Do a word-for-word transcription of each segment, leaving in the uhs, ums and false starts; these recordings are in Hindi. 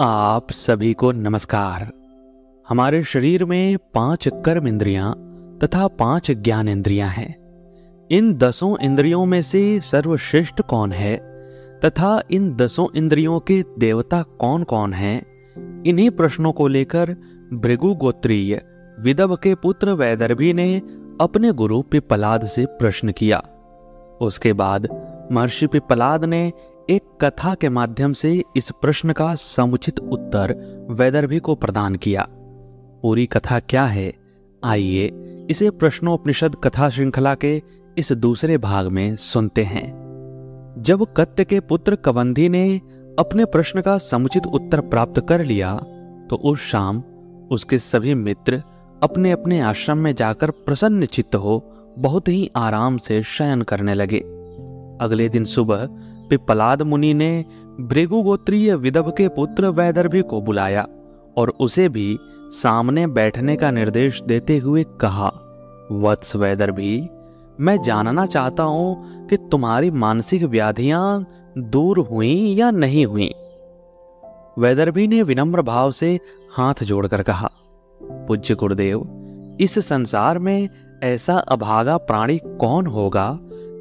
आप सभी को नमस्कार। हमारे शरीर में पांच कर्म इंद्रियां तथा पांच ज्ञान इंद्रियां हैं। इन दसों इंद्रियों में से सर्वश्रेष्ठ कौन है तथा इन दसों इंद्रियों के देवता कौन कौन हैं, इन्हीं प्रश्नों को लेकर भृगु गोत्रीय विदर्भ के पुत्र वैदर्भी ने अपने गुरु पिप्पलाद से प्रश्न किया। उसके बाद महर्षि पिप्पलाद ने एक कथा के माध्यम से इस प्रश्न का समुचित उत्तर वैदर्भी को प्रदान किया। पूरी कथा क्या है, आइए इसे प्रश्नोपनिषद कथा श्रृंखला के इस दूसरे भाग में सुनते हैं। जब कत्य के पुत्र कवंधी ने अपने प्रश्न का समुचित उत्तर प्राप्त कर लिया तो उस शाम उसके सभी मित्र अपने अपने आश्रम में जाकर प्रसन्न चित्त हो बहुत ही आराम से शयन करने लगे। अगले दिन सुबह पिप्पलाद मुनि ने भृगु गोत्रीय विदर्भ के पुत्र वैदर्भी को बुलाया और उसे भी सामने बैठने का निर्देश देते हुए कहा, वत्स वैदर्भी, मैं जानना चाहता हूं कि तुम्हारी मानसिक व्याधियां दूर हुईं या नहीं हुईं। वैदर्भी ने विनम्र भाव से हाथ जोड़कर कहा, पूज्य गुरुदेव, इस संसार में ऐसा अभागा प्राणी कौन होगा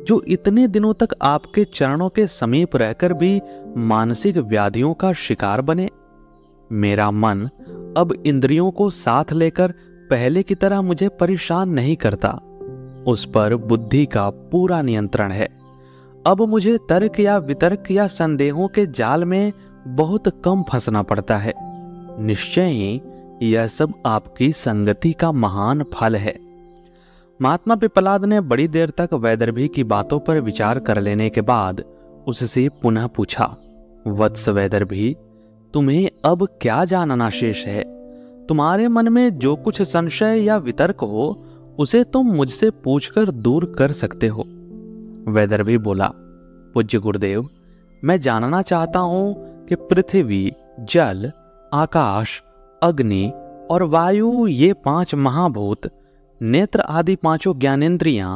जो इतने दिनों तक आपके चरणों के समीप रहकर भी मानसिक व्याधियों का शिकार बने। मेरा मन अब इंद्रियों को साथ लेकर पहले की तरह मुझे परेशान नहीं करता, उस पर बुद्धि का पूरा नियंत्रण है। अब मुझे तर्क या वितर्क या संदेहों के जाल में बहुत कम फंसना पड़ता है। निश्चय ही यह सब आपकी संगति का महान फल है। महात्मा पिप्पलाद ने बड़ी देर तक वैदर्भी की बातों पर विचार कर लेने के बाद उससे पुनः पूछा, वत्स वैदर्भी, तुम्हें अब क्या जानना शेष है? तुम्हारे मन में जो कुछ संशय या वितर्क हो उसे तुम मुझसे पूछकर दूर कर सकते हो। वैदर्भी बोला, पूज्य गुरुदेव, मैं जानना चाहता हूँ कि पृथ्वी, जल, आकाश, अग्नि और वायु, ये पांच महाभूत, नेत्र आदि पांचों ज्ञानेन्द्रियां,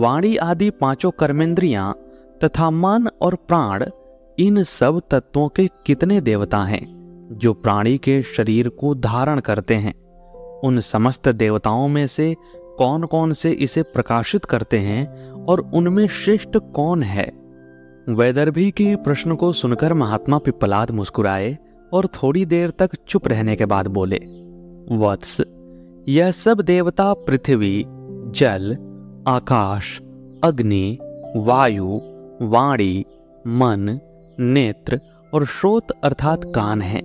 वाणी आदि पांचों कर्मेंद्रियां तथा मन और प्राण, इन सब तत्वों के कितने देवता हैं जो प्राणी के शरीर को धारण करते हैं। उन समस्त देवताओं में से कौन कौन से इसे प्रकाशित करते हैं और उनमें श्रेष्ठ कौन है? वैदर्भी के प्रश्न को सुनकर महात्मा पिप्पलाद मुस्कुराए और थोड़ी देर तक चुप रहने के बाद बोले, वत्स, यह सब देवता पृथ्वी, जल, आकाश, अग्नि, वायु, वाणी, मन, नेत्र और श्रोत अर्थात कान हैं।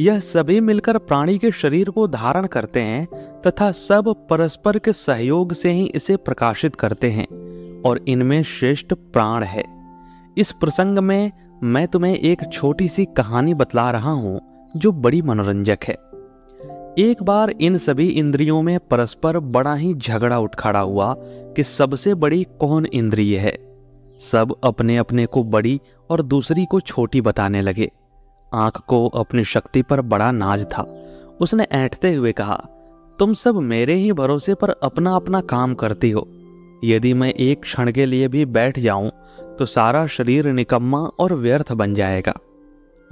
यह सभी मिलकर प्राणी के शरीर को धारण करते हैं तथा सब परस्पर के सहयोग से ही इसे प्रकाशित करते हैं और इनमें श्रेष्ठ प्राण है। इस प्रसंग में मैं तुम्हें एक छोटी सी कहानी बतला रहा हूँ जो बड़ी मनोरंजक है। एक बार इन सभी इंद्रियों में परस्पर बड़ा ही झगड़ा उठ खड़ा हुआ कि सबसे बड़ी कौन इंद्रिय है। सब अपने अपने को बड़ी और दूसरी को छोटी बताने लगे। आँख को अपनी शक्ति पर बड़ा नाज था। उसने ऐंठते हुए कहा, तुम सब मेरे ही भरोसे पर अपना अपना काम करती हो। यदि मैं एक क्षण के लिए भी बैठ जाऊं तो सारा शरीर निकम्मा और व्यर्थ बन जाएगा।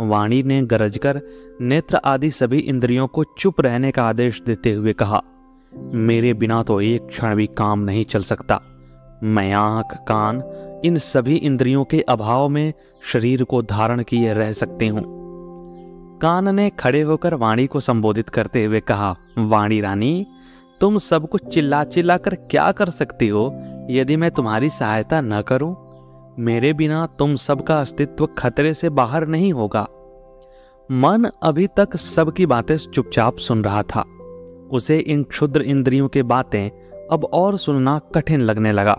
वाणी ने गरजकर नेत्र आदि सभी इंद्रियों को चुप रहने का आदेश देते हुए कहा, मेरे बिना तो एक क्षण भी काम नहीं चल सकता। मैं आँख, कान, इन सभी इंद्रियों के अभाव में शरीर को धारण किए रह सकती हूँ। कान ने खड़े होकर वाणी को संबोधित करते हुए कहा, वाणी रानी, तुम सब कुछ चिल्ला चिल्ला कर क्या कर सकती हो यदि मैं तुम्हारी सहायता न करूँ? मेरे बिना तुम सबका अस्तित्व खतरे से बाहर नहीं होगा। मन अभी तक सबकी बातें चुपचाप सुन रहा था। उसे इन क्षुद्र इंद्रियों की बातें अब और सुनना कठिन लगने लगा।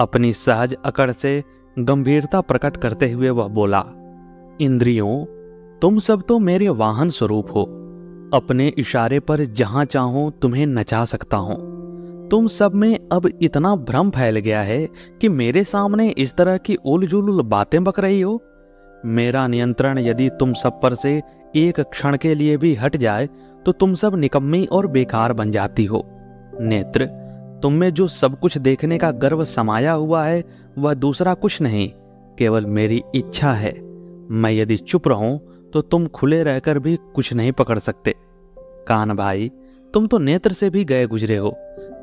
अपनी सहज अकड़ से गंभीरता प्रकट करते हुए वह बोला, इंद्रियों, तुम सब तो मेरे वाहन स्वरूप हो। अपने इशारे पर जहाँ चाहूँ तुम्हें नचा सकता हूँ। तुम सब में अब इतना भ्रम फैल गया है कि मेरे सामने इस तरह की उलझुल बातें बक रही हो। मेरा नियंत्रण यदि तुम सब पर से एक क्षण के लिए भी हट जाए तो तुम सब निकम्मी और बेकार बन जाती हो। नेत्र, तुम में जो सब कुछ देखने का गर्व समाया हुआ है वह दूसरा कुछ नहीं, केवल मेरी इच्छा है। मैं यदि चुप रहूं तो तुम खुले रहकर भी कुछ नहीं पकड़ सकते। कान भाई, तुम तो नेत्र से भी गए गुजरे हो।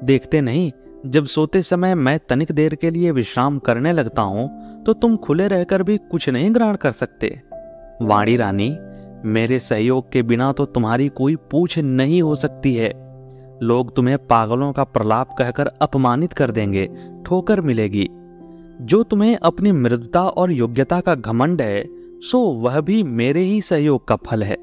देखते नहीं, जब सोते समय मैं तनिक देर के लिए विश्राम करने लगता हूँ तो तुम खुले रहकर भी कुछ नहीं ग्रहण कर सकते। वाणी रानी, मेरे सहयोग के बिना तो तुम्हारी कोई पूछ नहीं हो सकती है। लोग तुम्हें पागलों का प्रलाप कहकर अपमानित कर देंगे, ठोकर मिलेगी। जो तुम्हें अपनी मृदुता और योग्यता का घमंड है, सो वह भी मेरे ही सहयोग का फल है।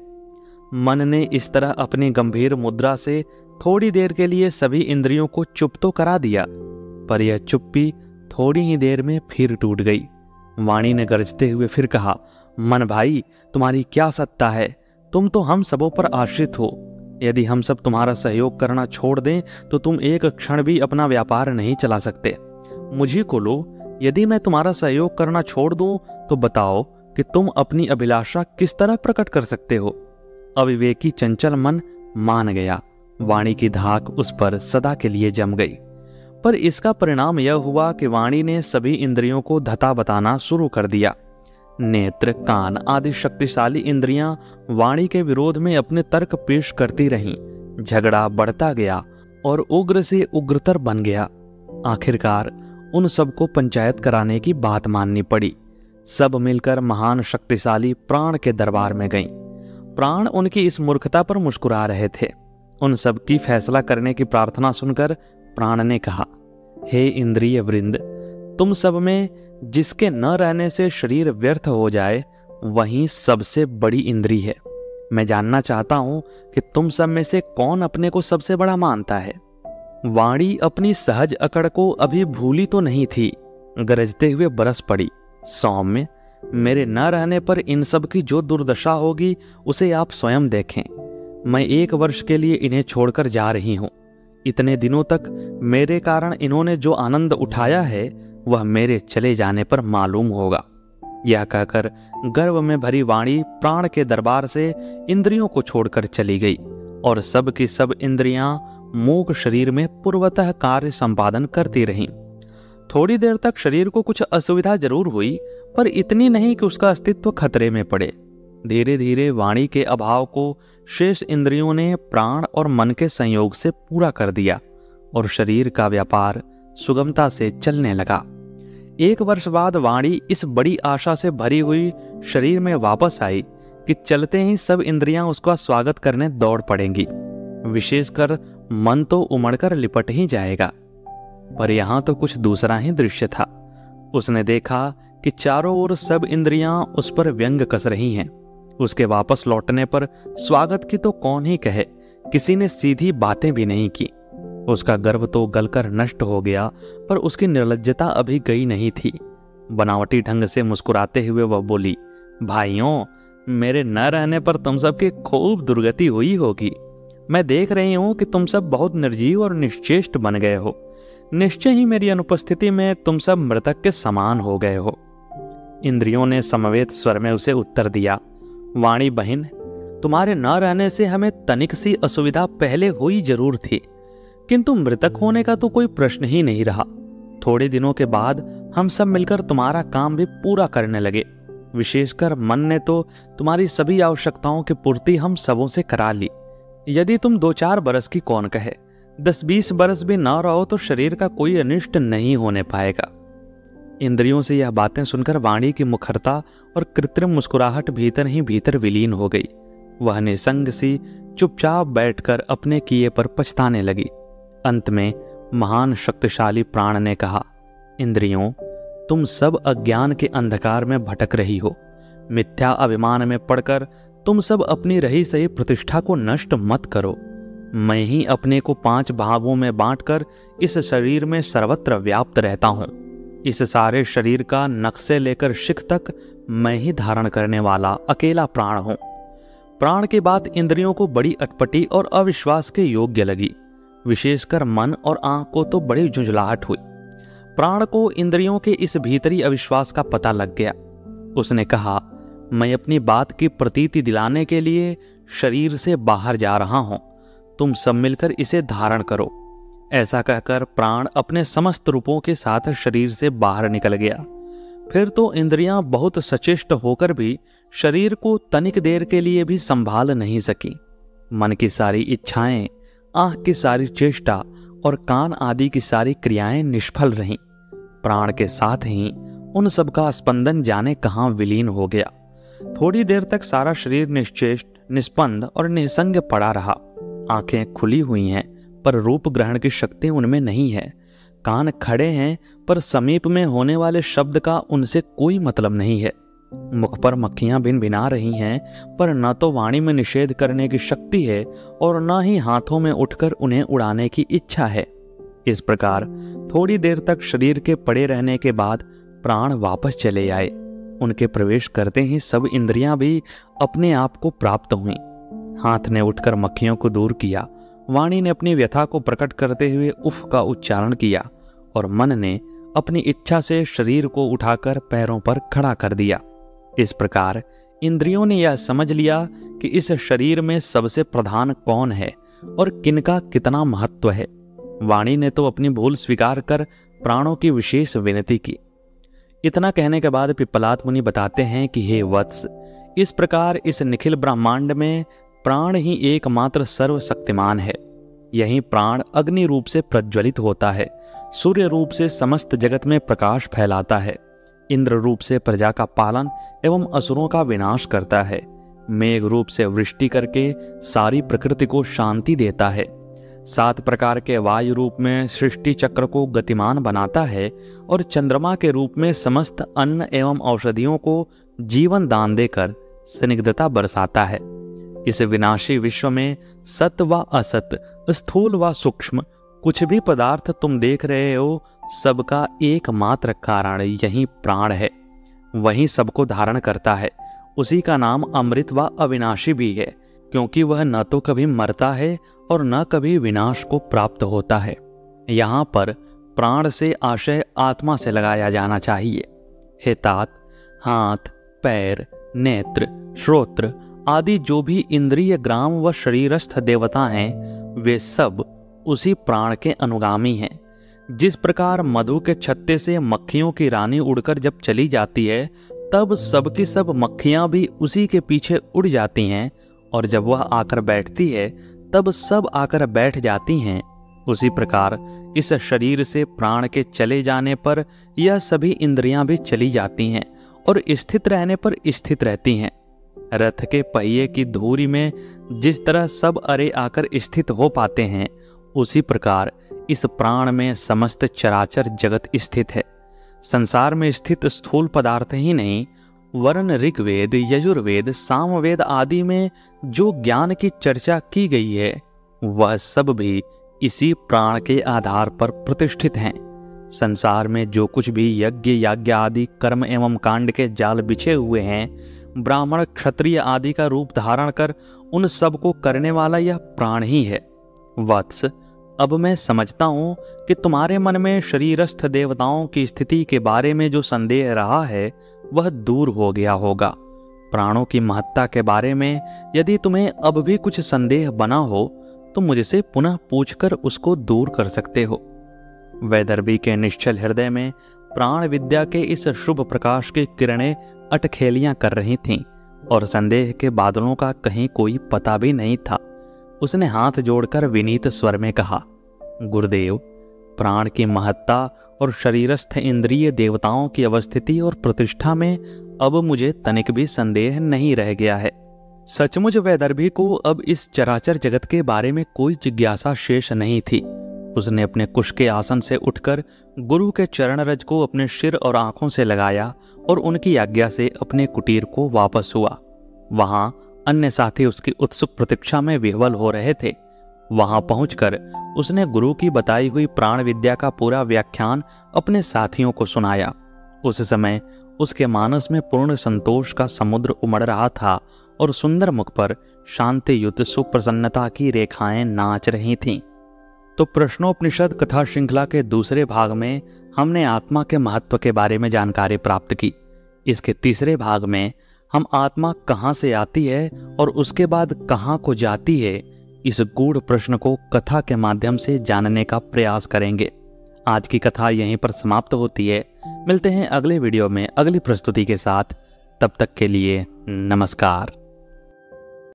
मन ने इस तरह अपनी गंभीर मुद्रा से थोड़ी देर के लिए सभी इंद्रियों को चुप तो करा दिया, पर यह चुप्पी थोड़ी ही देर में फिर टूट गई। वाणी ने गरजते हुए फिर कहा, मन भाई, तुम्हारी क्या सत्ता है? तुम तो हम सबों पर आश्रित हो। यदि हम सब तुम्हारा सहयोग करना छोड़ दें तो तुम एक क्षण भी अपना व्यापार नहीं चला सकते। मुझी को लो, यदि मैं तुम्हारा सहयोग करना छोड़ दूं तो बताओ कि तुम अपनी अभिलाषा किस तरह प्रकट कर सकते हो। अविवेकी चंचल मन मान गया। वाणी की धाक उस पर सदा के लिए जम गई, पर इसका परिणाम यह हुआ कि वाणी ने सभी इंद्रियों को धता बताना शुरू कर दिया। नेत्र, कान आदि शक्तिशाली इंद्रियां वाणी के विरोध में अपने तर्क पेश करती रहीं। झगड़ा बढ़ता गया और उग्र से उग्रतर बन गया। आखिरकार उन सबको पंचायत कराने की बात माननी पड़ी। सब मिलकर महान शक्तिशाली प्राण के दरबार में गईं। प्राण उनकी इस मूर्खता पर मुस्कुरा रहे थे। उन सब की फैसला करने की प्रार्थना सुनकर प्राण ने कहा, हे इंद्रिय वृंद, तुम सब में जिसके न रहने से शरीर व्यर्थ हो जाए वहीं सबसे बड़ी इंद्री है। मैं जानना चाहता हूं कि तुम सब में से कौन अपने को सबसे बड़ा मानता है। वाणी अपनी सहज अकड़ को अभी भूली तो नहीं थी, गरजते हुए बरस पड़ी, सौम्य, मेरे न रहने पर इन सब की जो दुर्दशा होगी उसे आप स्वयं देखें। मैं एक वर्ष के लिए इन्हें छोड़कर जा रही हूँ। इतने दिनों तक मेरे कारण इन्होंने जो आनंद उठाया है वह मेरे चले जाने पर मालूम होगा। यह कहकर गर्व में भरी वाणी प्राण के दरबार से इंद्रियों को छोड़कर चली गई और सब की सब इंद्रियां मूक शरीर में पूर्वतः कार्य संपादन करती रहीं। थोड़ी देर तक शरीर को कुछ असुविधा जरूर हुई, पर इतनी नहीं कि उसका अस्तित्व खतरे में पड़े। धीरे धीरे वाणी के अभाव को शेष इंद्रियों ने प्राण और मन के संयोग से पूरा कर दिया और शरीर का व्यापार सुगमता से चलने लगा। एक वर्ष बाद वाणी इस बड़ी आशा से भरी हुई शरीर में वापस आई कि चलते ही सब इंद्रियां उसका स्वागत करने दौड़ पड़ेंगी। विशेषकर मन तो उमड़कर लिपट ही जाएगा। पर यहाँ तो कुछ दूसरा ही दृश्य था। उसने देखा कि चारों ओर सब इंद्रियां उस पर व्यंग कस रही हैं। उसके वापस लौटने पर स्वागत की तो कौन ही कहे, किसी ने सीधी बातें भी नहीं की। उसका गर्व तो गलकर नष्ट हो गया, पर उसकी निर्लज्जता अभी गई नहीं थी। बनावटी ढंग से मुस्कुराते हुए वह बोली, भाइयों, मेरे न रहने पर तुम सब की खूब दुर्गति हुई होगी। मैं देख रही हूँ कि तुम सब बहुत निर्जीव और निश्चेष्ट बन गए हो। निश्चय ही मेरी अनुपस्थिति में तुम सब मृतक के समान हो गए हो। इंद्रियों ने समवेत स्वर में उसे उत्तर दिया, वाणी बहिन, तुम्हारे न रहने से हमें तनिक सी असुविधा पहले हुई जरूर थी, किंतु मृतक होने का तो कोई प्रश्न ही नहीं रहा। थोड़े दिनों के बाद हम सब मिलकर तुम्हारा काम भी पूरा करने लगे। विशेषकर मन ने तो तुम्हारी सभी आवश्यकताओं की पूर्ति हम सबों से करा ली। यदि तुम दो चार बरस की कौन कहे, दस बीस बरस भी ना रहो तो शरीर का कोई अनिष्ट नहीं होने पाएगा। इंद्रियों से यह बातें सुनकर वाणी की मुखरता और कृत्रिम मुस्कुराहट भीतर ही भीतर विलीन हो गई। वह निसंग सी चुपचाप बैठकर अपने किए पर पछताने लगी। अंत में महान शक्तिशाली प्राण ने कहा, इंद्रियों, तुम सब अज्ञान के अंधकार में भटक रही हो। मिथ्या अभिमान में पड़कर तुम सब अपनी रही सही प्रतिष्ठा को नष्ट मत करो। मैं ही अपने को पांच भागों में बांटकर इस शरीर में सर्वत्र व्याप्त रहता हूँ। इस सारे शरीर का नक्शे लेकर शिख तक मैं ही धारण करने वाला अकेला प्राण हूँ। प्राण की बात इंद्रियों को बड़ी अटपटी और अविश्वास के योग्य लगी। विशेषकर मन और आंख को तो बड़ी झुंझलाहट हुई। प्राण को इंद्रियों के इस भीतरी अविश्वास का पता लग गया। उसने कहा, मैं अपनी बात की प्रतीति दिलाने के लिए शरीर से बाहर जा रहा हूँ। तुम सब मिलकर इसे धारण करो। ऐसा कहकर प्राण अपने समस्त रूपों के साथ शरीर से बाहर निकल गया। फिर तो इंद्रियां बहुत सचेष्ट होकर भी शरीर को तनिक देर के लिए भी संभाल नहीं सकी। मन की सारी इच्छाएं, आँख की सारी चेष्टा और कान आदि की सारी क्रियाएं निष्फल रहीं। प्राण के साथ ही उन सब का स्पंदन जाने कहाँ विलीन हो गया। थोड़ी देर तक सारा शरीर निश्चेष्ट, निस्पंद और निसंग पड़ा रहा। आंखें खुली हुई हैं पर रूप ग्रहण की शक्ति उनमें नहीं है। कान खड़े हैं पर समीप में होने वाले शब्द का उनसे कोई मतलब नहीं है। मुख पर मक्खियां भिनभिना रही हैं पर न तो वाणी में निषेध करने की शक्ति है और न ही हाथों में उठकर उन्हें उड़ाने की इच्छा है। इस प्रकार थोड़ी देर तक शरीर के पड़े रहने के बाद प्राण वापस चले आए। उनके प्रवेश करते ही सब इंद्रियां भी अपने आप को प्राप्त हुईं। हाथ ने उठकर मक्खियों को दूर किया, वाणी ने अपनी व्यथा को प्रकट करते हुए उफ का उच्चारण किया और मन ने अपनी इच्छा से शरीर को उठाकर पैरों पर खड़ा कर दिया। इस प्रकार इंद्रियों ने यह समझ लिया कि इस शरीर में सबसे प्रधान कौन है और किनका कितना महत्व है। वाणी ने तो अपनी भूल स्वीकार कर प्राणों की विशेष विनती की। इतना कहने के बाद पिप्पलाद मुनि बताते हैं कि हे वत्स, इस प्रकार इस निखिल ब्रह्मांड में प्राण ही एकमात्र सर्वशक्तिमान है। यही प्राण अग्नि रूप से प्रज्वलित होता है, सूर्य रूप से समस्त जगत में प्रकाश फैलाता है, इंद्र रूप से प्रजा का पालन एवं असुरों का विनाश करता है, मेघ रूप से वृष्टि करके सारी प्रकृति को शांति देता है, सात प्रकार के वायु रूप में सृष्टि चक्र को गतिमान बनाता है और चंद्रमा के रूप में समस्त अन्न एवं औषधियों को जीवन दान देकर स्निग्धता बरसाता है। इस विनाशी विश्व में सत व असत, स्थूल व सूक्ष्म कुछ भी पदार्थ तुम देख रहे हो, सबका एकमात्र कारण यही प्राण है। वही सबको धारण करता है। उसी का नाम अमृत व अविनाशी भी है, क्योंकि वह न तो कभी मरता है और न कभी विनाश को प्राप्त होता है। यहाँ पर प्राण से आशय आत्मा से लगाया जाना चाहिए। हे तात, हाथ, पैर, नेत्र, श्रोत्र आदि जो भी इंद्रिय ग्राम व शरीरस्थ देवता हैं, वे सब उसी प्राण के अनुगामी हैं। जिस प्रकार मधु के छत्ते से मक्खियों की रानी उड़कर जब चली जाती है, तब सबकी सब मक्खियाँ भी उसी के पीछे उड़ जाती हैं और जब वह आकर बैठती है तब सब आकर बैठ जाती हैं। उसी प्रकार इस शरीर से प्राण के चले जाने पर यह सभी इंद्रियां भी चली जाती हैं और स्थित रहने पर स्थित रहती हैं। रथ के पहिए की धूरी में जिस तरह सब अरे आकर स्थित हो पाते हैं, उसी प्रकार इस प्राण में समस्त चराचर जगत स्थित है। संसार में स्थित स्थूल पदार्थ ही नहीं वरन ऋग्वेद, यजुर्वेद, सामवेद आदि में जो ज्ञान की चर्चा की गई है, वह सब भी इसी प्राण के आधार पर प्रतिष्ठित हैं। संसार में जो कुछ भी यज्ञ याज्ञ आदि कर्म एवं कांड के जाल बिछे हुए हैं, ब्राह्मण क्षत्रिय आदि का रूप धारण कर उन सब को करने वाला यह प्राण ही है। वत्स, अब मैं समझता हूँ कि तुम्हारे मन में शरीरस्थ देवताओं की स्थिति के बारे में जो संदेह रहा है, वह दूर हो गया होगा। प्राणों की महत्ता के बारे में यदि तुम्हें अब भी कुछ संदेह बना हो तो मुझसे पुनः पूछकर उसको दूर कर सकते हो। वैदर्भी के निश्चल हृदय में प्राण विद्या के इस शुभ प्रकाश की किरणें अटखेलियां कर रही थीं और संदेह के बादलों का कहीं कोई पता भी नहीं था। उसने हाथ जोड़कर विनीत स्वर में कहा, गुरुदेव, प्राण की महत्ता और शरीरस्थ इंद्रिय देवताओं की अवस्थिति और प्रतिष्ठा में अब मुझे तनिक भी संदेह नहीं रह गया है। सचमुच वैदर्भी को अब इस चराचर जगत के बारे में कोई जिज्ञासा शेष नहीं थी। उसने अपने कुश के आसन से उठकर गुरु के चरण रज को अपने सिर और आंखों से लगाया और उनकी आज्ञा से अपने कुटीर को वापस हुआ। वहाँ अन्य साथी उसकी उत्सुक प्रतीक्षा में विह्वल हो रहे थे। वहां पहुंचकर उसने गुरु की बताई हुई प्राण विद्या का पूरा व्याख्यान अपने साथियों को सुनाया। उस समय उसके मानस में पूर्ण संतोष का समुद्र उमड़ रहा था और सुंदर मुख पर शांति युक्त सुप्रसन्नता की रेखाएं नाच रही थीं। तो प्रश्नोपनिषद कथा श्रृंखला के दूसरे भाग में हमने आत्मा के महत्व के बारे में जानकारी प्राप्त की। इसके तीसरे भाग में हम आत्मा कहाँ से आती है और उसके बाद कहाँ को जाती है, इस गूढ़ प्रश्न को कथा के माध्यम से जानने का प्रयास करेंगे। आज की कथा यहीं पर समाप्त होती है। मिलते हैं अगले वीडियो में अगली प्रस्तुति के साथ। तब तक के लिए नमस्कार।